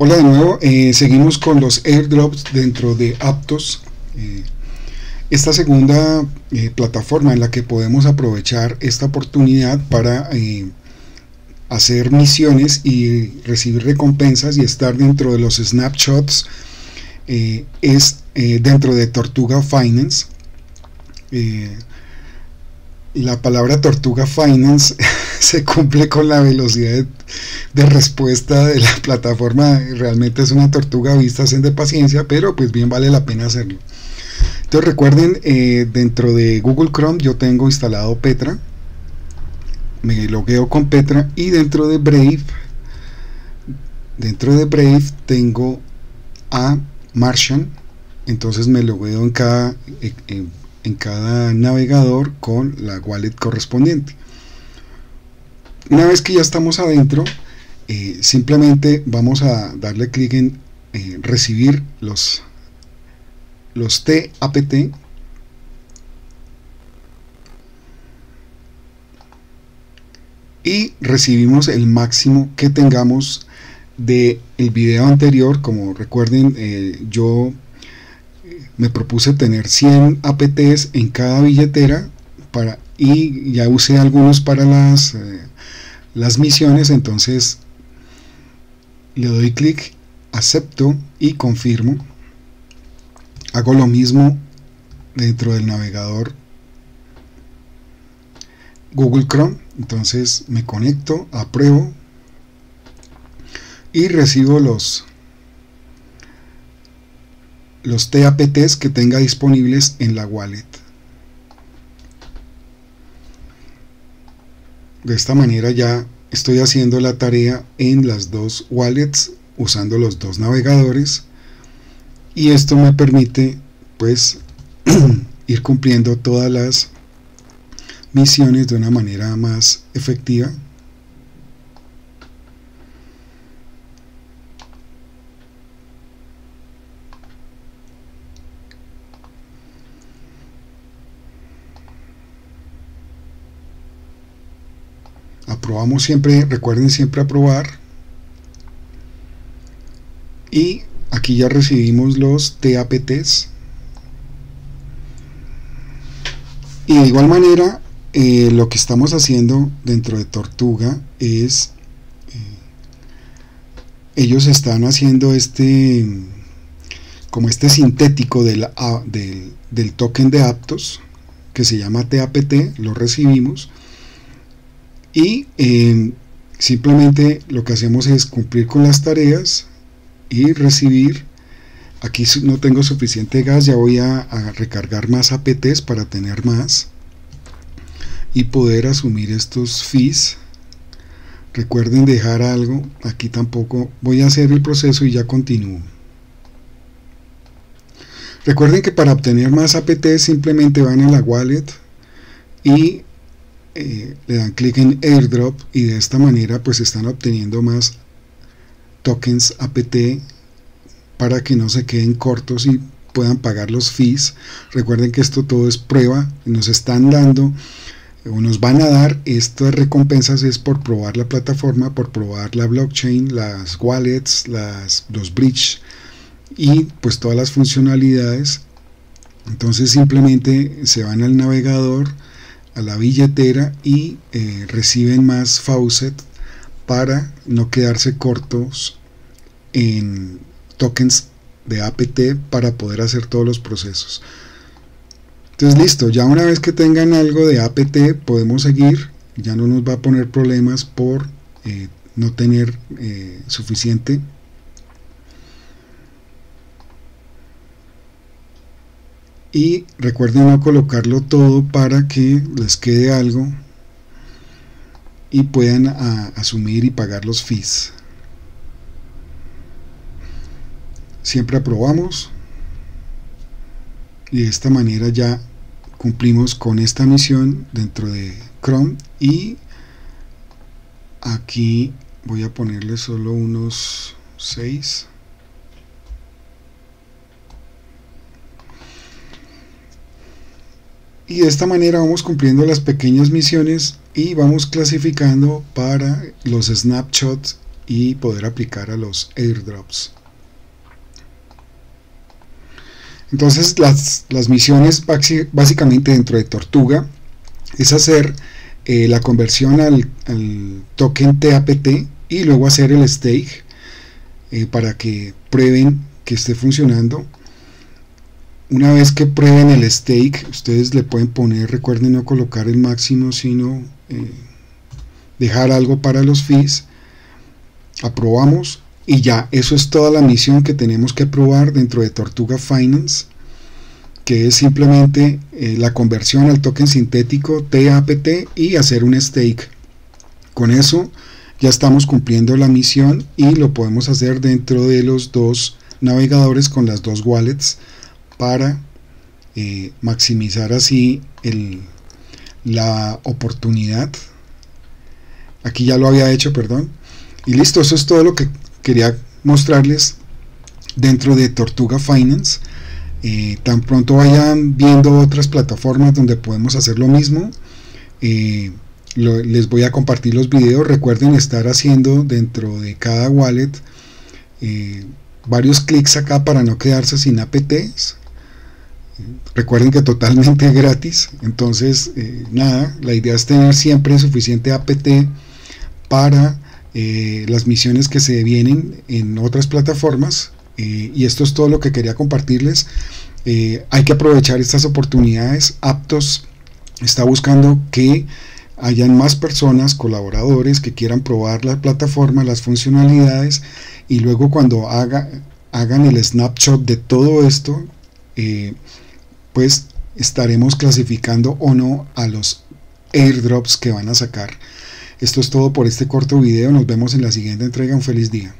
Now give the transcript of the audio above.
Hola de nuevo, seguimos con los airdrops dentro de Aptos, esta segunda plataforma en la que podemos aprovechar esta oportunidad para hacer misiones y recibir recompensas y estar dentro de los snapshots. Es dentro de Tortuga Finance. La palabra Tortuga Finance se cumple con la velocidad de respuesta de la plataforma. Realmente es una tortuga vista, sen de paciencia, pero pues bien vale la pena hacerlo. Entonces recuerden, dentro de Google Chrome yo tengo instalado Petra, me logueo con Petra, y dentro de Brave tengo a Martian. Entonces me logueo en cada navegador con la wallet correspondiente. Una vez que ya estamos adentro, simplemente vamos a darle clic en recibir los TAPT. Y recibimos el máximo que tengamos del video anterior. Como recuerden, yo me propuse tener 100 APTs en cada billetera y ya usé algunos para las misiones. Entonces le doy clic, acepto y confirmo. Hago lo mismo dentro del navegador Google Chrome. Entonces me conecto, apruebo y recibo los TAPTs que tenga disponibles en la wallet. De esta manera ya estoy haciendo la tarea en las dos wallets, usando los dos navegadores, y esto me permite pues ir cumpliendo todas las misiones de una manera más efectiva. Aprobamos siempre, recuerden siempre aprobar, y aquí ya recibimos los TAPTs. Y de igual manera, lo que estamos haciendo dentro de Tortuga es, ellos están haciendo como este sintético del token de Aptos que se llama TAPT. Lo recibimos y simplemente lo que hacemos es cumplir con las tareas y recibir. Aquí no tengo suficiente gas, ya voy a recargar más APTs para tener más y poder asumir estos fees. Recuerden dejar algo, aquí tampoco voy a hacer el proceso y ya continúo. Recuerden que para obtener más APTs simplemente van a la wallet y le dan clic en airdrop, y de esta manera pues están obteniendo más tokens APT para que no se queden cortos y puedan pagar los fees. Recuerden que esto todo es prueba, nos están dando o nos van a dar estas recompensas es por probar la plataforma, por probar la blockchain, las wallets, los bridges y pues todas las funcionalidades. Entonces simplemente se van al navegador, a la billetera, y reciben más faucet para no quedarse cortos en tokens de APT para poder hacer todos los procesos. Entonces listo, ya una vez que tengan algo de APT podemos seguir, ya no nos va a poner problemas por no tener suficiente. Y recuerden no colocarlo todo para que les quede algo y puedan asumir y pagar los fees. Siempre aprobamos y de esta manera ya cumplimos con esta misión dentro de Chrome. Y aquí voy a ponerle solo unos 6. Y de esta manera vamos cumpliendo las pequeñas misiones y vamos clasificando para los snapshots y poder aplicar a los airdrops. Entonces las misiones básicamente dentro de Tortuga es hacer la conversión al token TAPT y luego hacer el stake para que prueben que esté funcionando. Una vez que prueben el stake, ustedes le pueden poner, recuerden no colocar el máximo, sino dejar algo para los fees. Aprobamos y ya, eso es toda la misión que tenemos que aprobar dentro de Tortuga Finance, que es simplemente la conversión al token sintético TAPT y hacer un stake. Con eso ya estamos cumpliendo la misión y lo podemos hacer dentro de los dos navegadores con las dos wallets para maximizar así la oportunidad. Aquí ya lo había hecho, perdón. Y listo, eso es todo lo que quería mostrarles dentro de Tortuga Finance. Tan pronto vayan viendo otras plataformas donde podemos hacer lo mismo, les voy a compartir los videos. Recuerden estar haciendo dentro de cada wallet varios clics acá para no quedarse sin apts. Recuerden que totalmente gratis, entonces nada, la idea es tener siempre suficiente apt para las misiones que se vienen en otras plataformas, y esto es todo lo que quería compartirles. Hay que aprovechar estas oportunidades. Aptos está buscando que hayan más personas, colaboradores que quieran probar la plataforma, las funcionalidades, y luego cuando hagan el snapshot de todo esto, pues estaremos clasificando o no a los airdrops que van a sacar. Esto es todo por este corto video, nos vemos en la siguiente entrega, un feliz día.